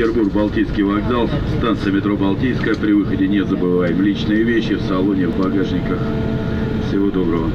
Петербург-Балтийский вокзал, станция метро Балтийская. При выходе не забываем личные вещи в салоне, в багажниках. Всего доброго.